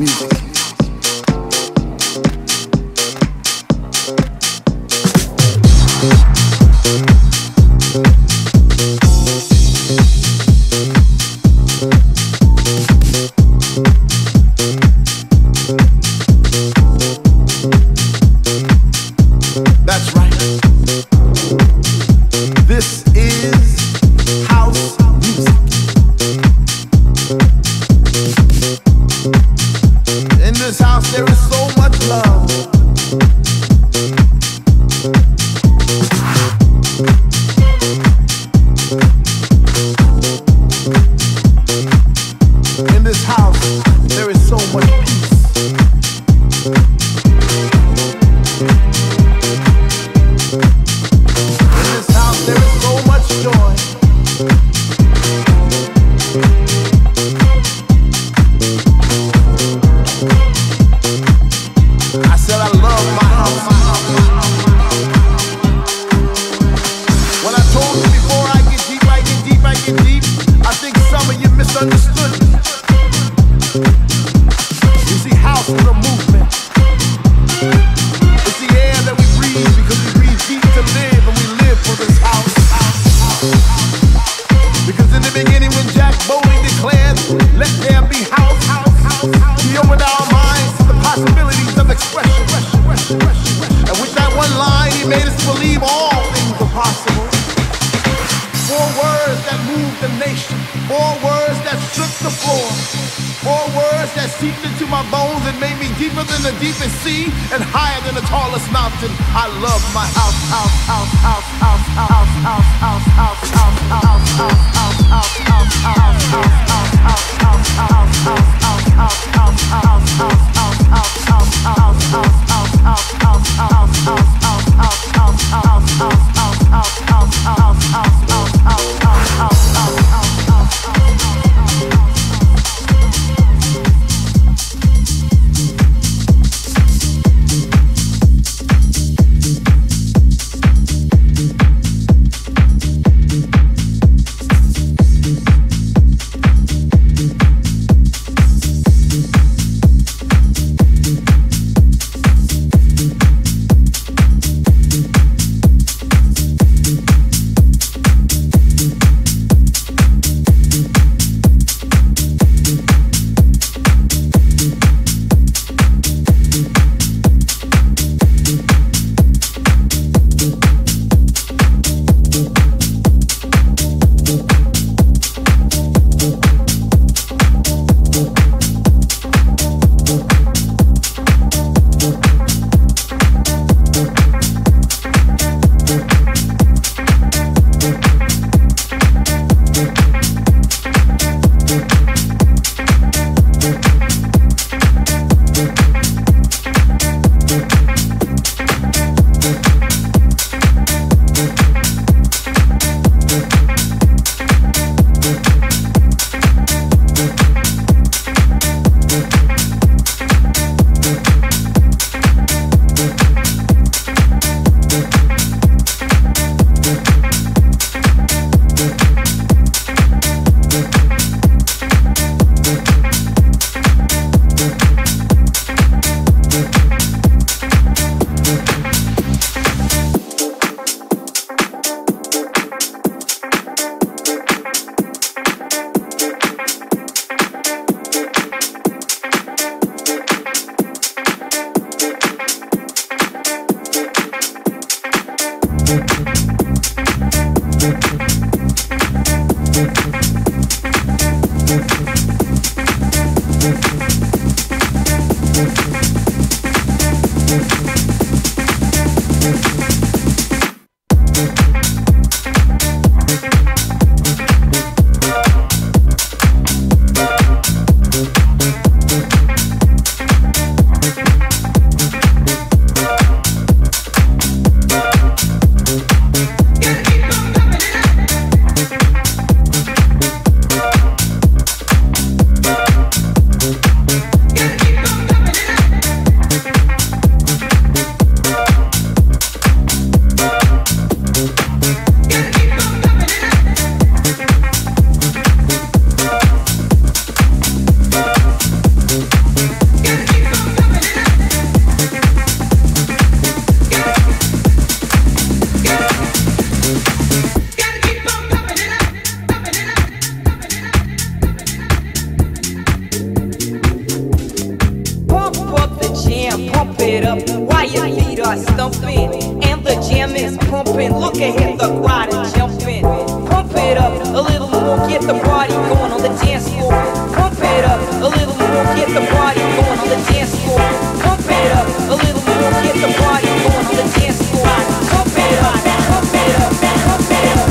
music. pump it up while your feet are stumping and the jam is pumping. Look ahead, the crowd is jumping. Pump it up a little more, get the party going on the dance floor. Pump it up a little more, get the party going on the dance floor. Pump it up a little more, get the party going on the dance floor. Pump it up, pump it up, pump it up.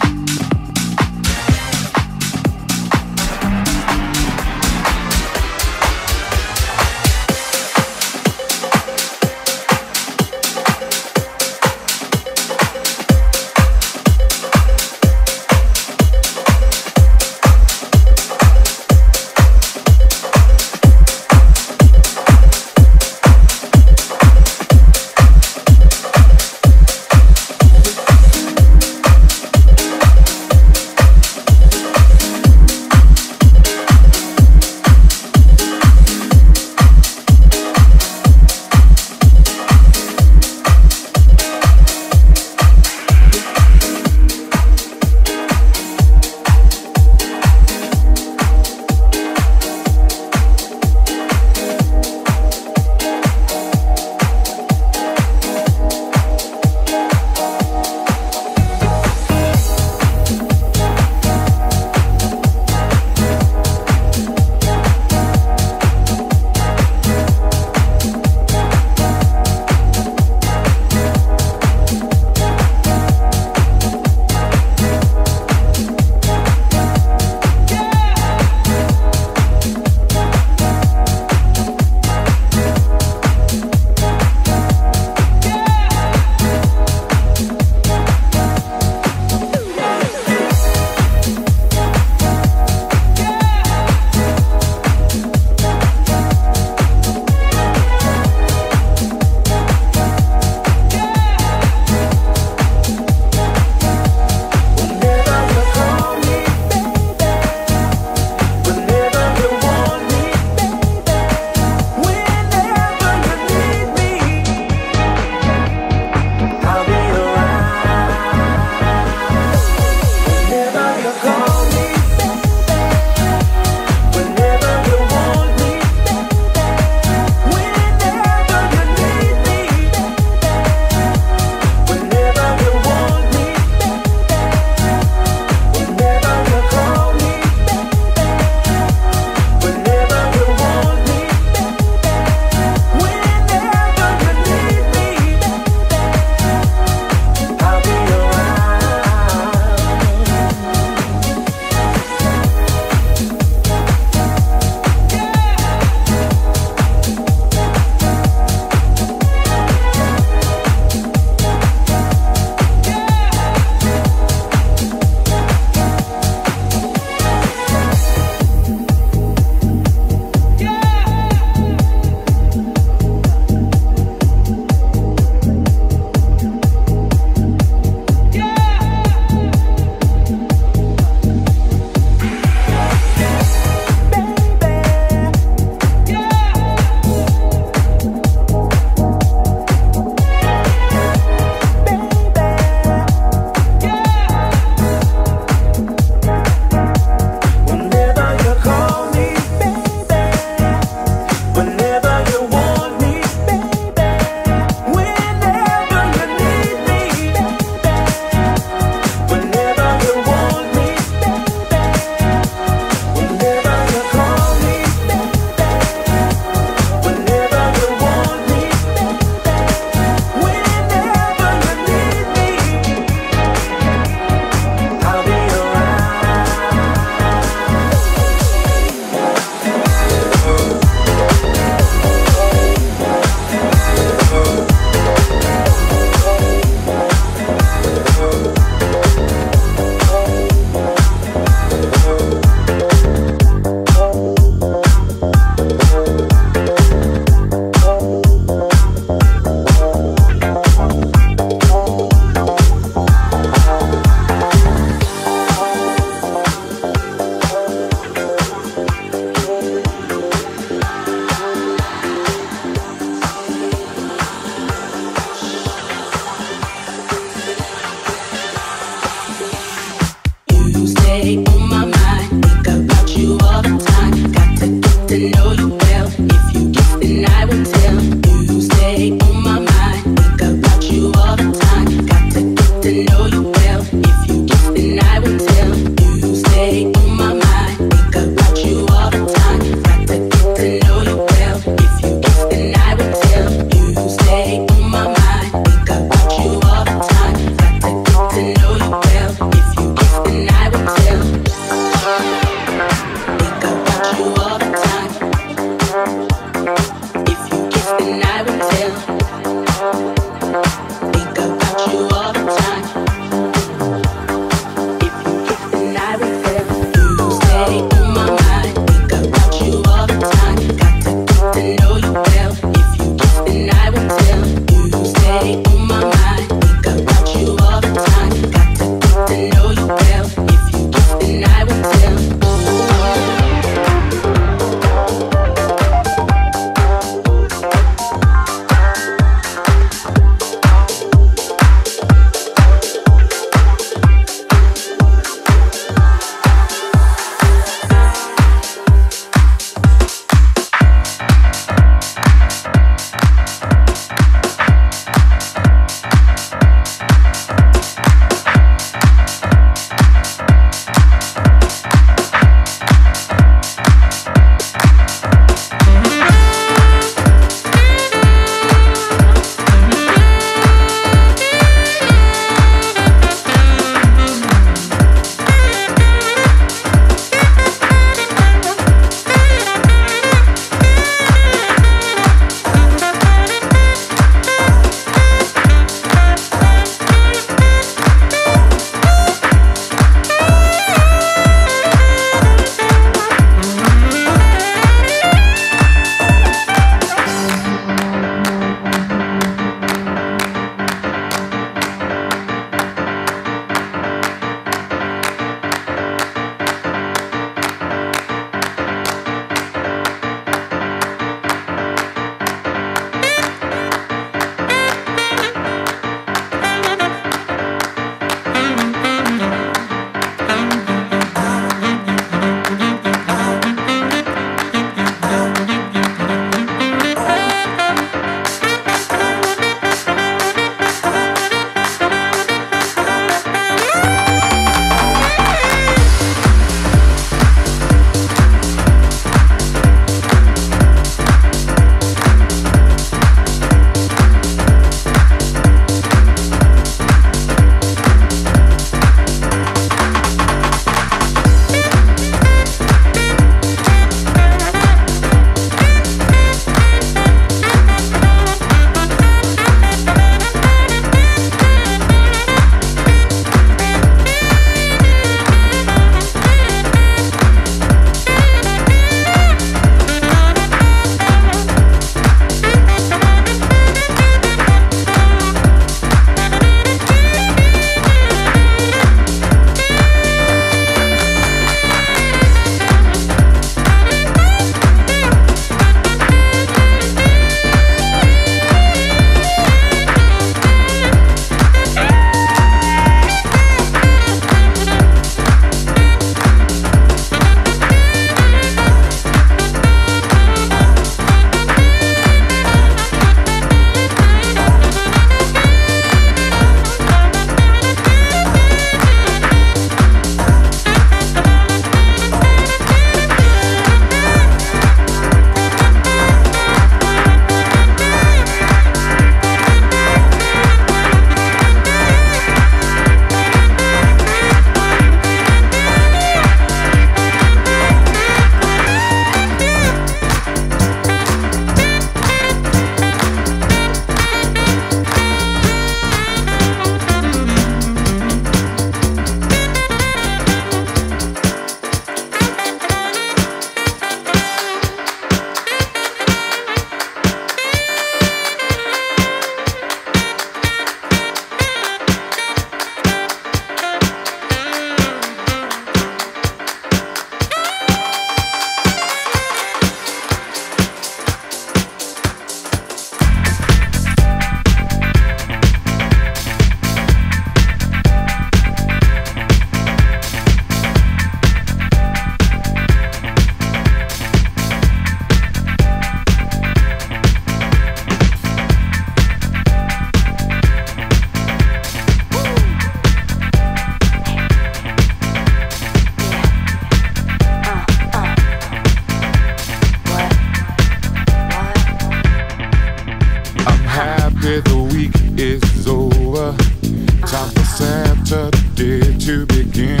to begin.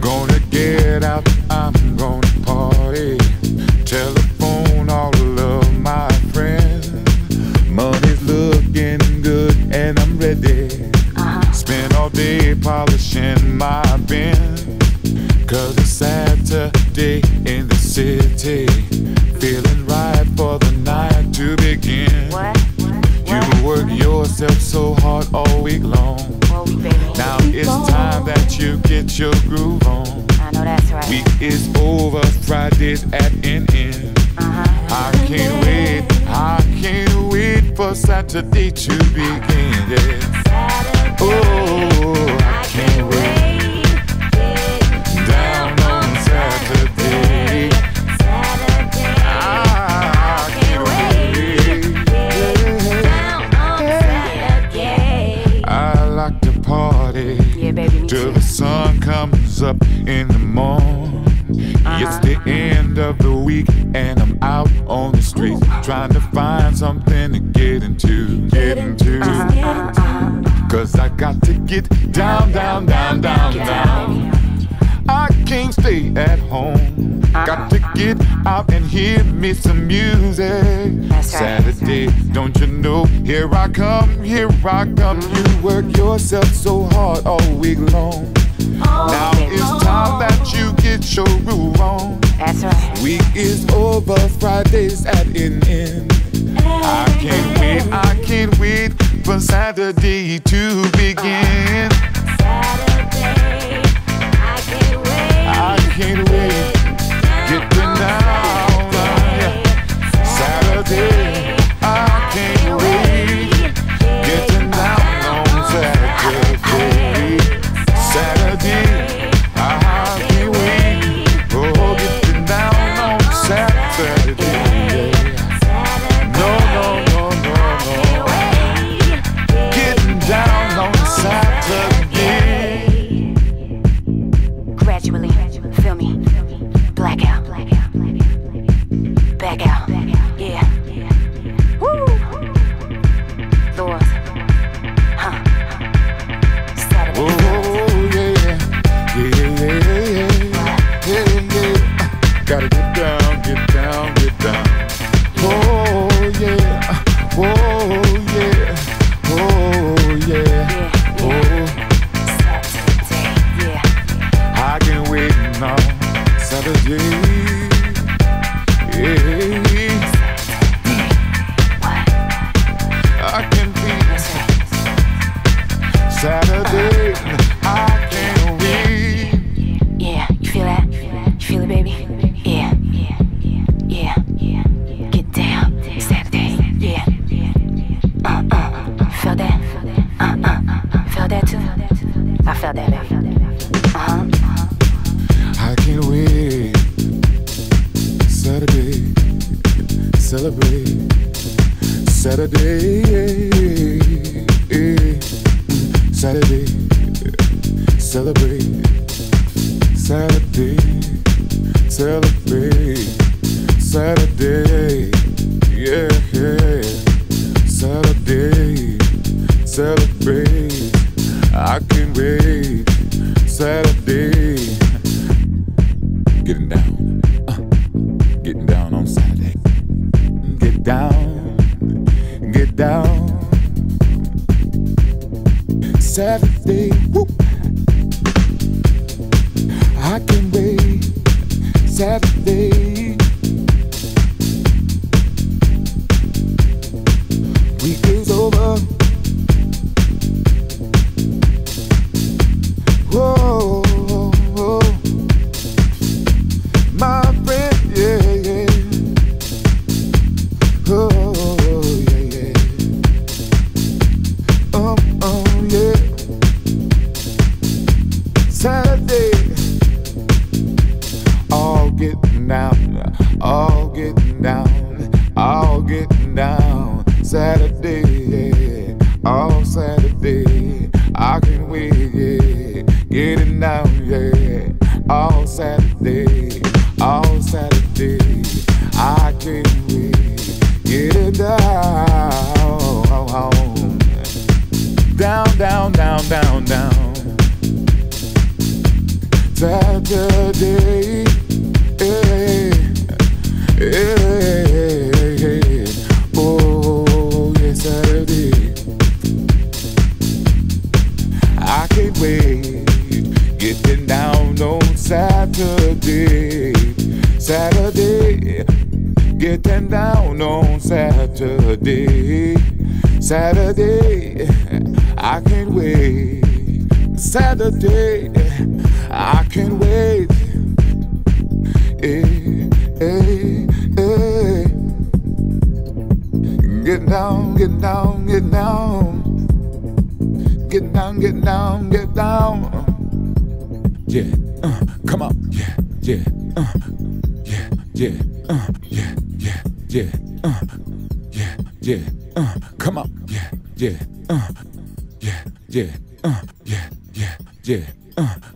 Gonna get out, I'm gonna party. Telephone all of my friends. Money's looking good and I'm ready. Spend all day polishing my Benz. 'Cause it's Saturday in the city. Feeling right for the night to begin. You work yourself so hard all week long. Now it's time that you get your groove on. I know that's right. Week is over, Friday's at an end. I can't wait for Saturday to begin. Yeah. Saturday, oh, I can't wait. Get down on Saturday. Saturday, I can't wait. Get down on Saturday. I like to party, yeah, baby, till the sun comes up in the morning. It's the end of the week and I'm out on the streets trying to find something to get into. 'Cause I got to get down, down, down, down, down. I can't stay at home. Got to get out and hear me some music. Saturday, don't you know? Here I come, here I come. You work yourself so hard all week long. Now it's time that you get your groove on. That's right. Week is over, Friday's at an end. I can't wait for Saturday to begin. Saturday, I can't wait. Get the now. Saturday, I can't wait. Get the now on Saturday. Saturday, I can't wait. Oh, get the now on Saturday. No, no, no, no, no. Getting down on Saturday. Gradually, feel me. Blackout, blackout, blackout. Back out, yeah. Woo! Doors, huh? Saturday. Oh, yeah, yeah, yeah, yeah, yeah. Gotta get down, get down, get down. Oh, yeah, oh, yeah, oh, yeah, oh. Saturday, yeah. I can wait now. Saturday, yeah. I can be Saturday, I can't wait. Yeah, you feel that? You feel it, baby? Yeah, yeah, yeah, yeah. Get down, Saturday, yeah. Feel that? Feel that too? I felt that, baby. I can't wait. Saturday, celebrate. Saturday, Saturday, celebrate. Saturday, celebrate. Saturday, yeah, yeah. Saturday, celebrate. I can't wait. Saturday, getting down on Saturday. Get down. Get down Saturday, whoop. I can wait Saturday. Week is over. Whoa, whoa, whoa. My friend, yeah, yeah. Oh. Saturday, all getting down, all getting down, all getting down. Saturday, yeah, all Saturday, I can wait, yeah, getting down, yeah, all Saturday, I can wait, getting down, down, down, down, down. Saturday, hey, hey, hey, hey. Oh, yeah, Saturday. I can't wait, getting down on Saturday, Saturday, getting down on Saturday, Saturday, I can't wait, Saturday, I can't wait, hey, hey, hey. Get down, get down, get down, get down, get down, get down, yeah, come on, yeah, yeah, yeah, yeah, yeah, yeah, yeah, yeah, yeah, come on, yeah, yeah, yeah, yeah, yeah, yeah, yeah.